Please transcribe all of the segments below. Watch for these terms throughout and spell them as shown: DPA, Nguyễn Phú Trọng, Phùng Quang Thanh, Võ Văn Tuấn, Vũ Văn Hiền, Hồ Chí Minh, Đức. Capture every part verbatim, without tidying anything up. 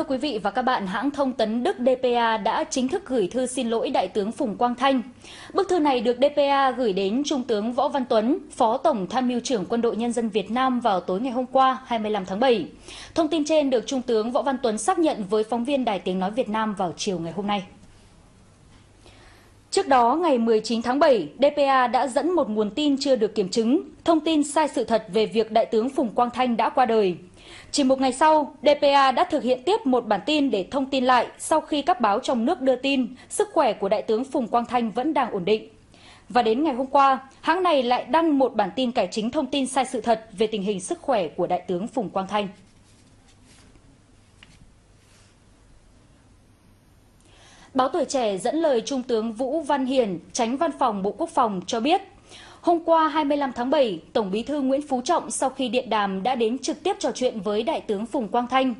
Thưa quý vị và các bạn, hãng thông tấn Đức đê pê a đã chính thức gửi thư xin lỗi Đại tướng Phùng Quang Thanh. Bức thư này được đê pê a gửi đến Trung tướng Võ Văn Tuấn, Phó Tổng Tham mưu trưởng Quân đội Nhân dân Việt Nam vào tối ngày hôm qua, hai mươi lăm tháng bảy. Thông tin trên được Trung tướng Võ Văn Tuấn xác nhận với phóng viên Đài Tiếng Nói Việt Nam vào chiều ngày hôm nay. Trước đó, ngày mười chín tháng bảy, đê pê a đã dẫn một nguồn tin chưa được kiểm chứng, thông tin sai sự thật về việc Đại tướng Phùng Quang Thanh đã qua đời. Chỉ một ngày sau, đê pê a đã thực hiện tiếp một bản tin để thông tin lại sau khi các báo trong nước đưa tin sức khỏe của Đại tướng Phùng Quang Thanh vẫn đang ổn định. Và đến ngày hôm qua, hãng này lại đăng một bản tin cải chính thông tin sai sự thật về tình hình sức khỏe của Đại tướng Phùng Quang Thanh. Báo Tuổi Trẻ dẫn lời Trung tướng Vũ Văn Hiền, Chánh Văn phòng Bộ Quốc phòng cho biết, hôm qua hai mươi lăm tháng bảy, Tổng Bí thư Nguyễn Phú Trọng sau khi điện đàm đã đến trực tiếp trò chuyện với Đại tướng Phùng Quang Thanh.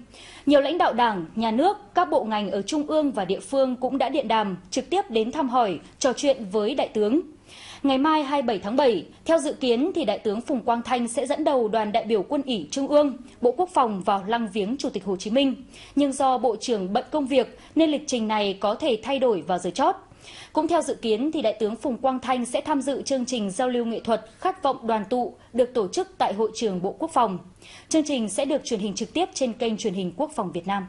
Nhiều lãnh đạo Đảng, Nhà nước, các bộ ngành ở Trung ương và địa phương cũng đã điện đàm, trực tiếp đến thăm hỏi, trò chuyện với Đại tướng. Ngày mai hai mươi bảy tháng bảy, theo dự kiến thì Đại tướng Phùng Quang Thanh sẽ dẫn đầu đoàn đại biểu Quân ủy Trung ương, Bộ Quốc phòng vào lăng viếng Chủ tịch Hồ Chí Minh. Nhưng do Bộ trưởng bận công việc nên lịch trình này có thể thay đổi vào giờ chót. Cũng theo dự kiến thì Đại tướng Phùng Quang Thanh sẽ tham dự chương trình giao lưu nghệ thuật Khát vọng đoàn tụ được tổ chức tại Hội trường Bộ Quốc phòng. Chương trình sẽ được truyền hình trực tiếp trên kênh truyền hình Quốc phòng Việt Nam.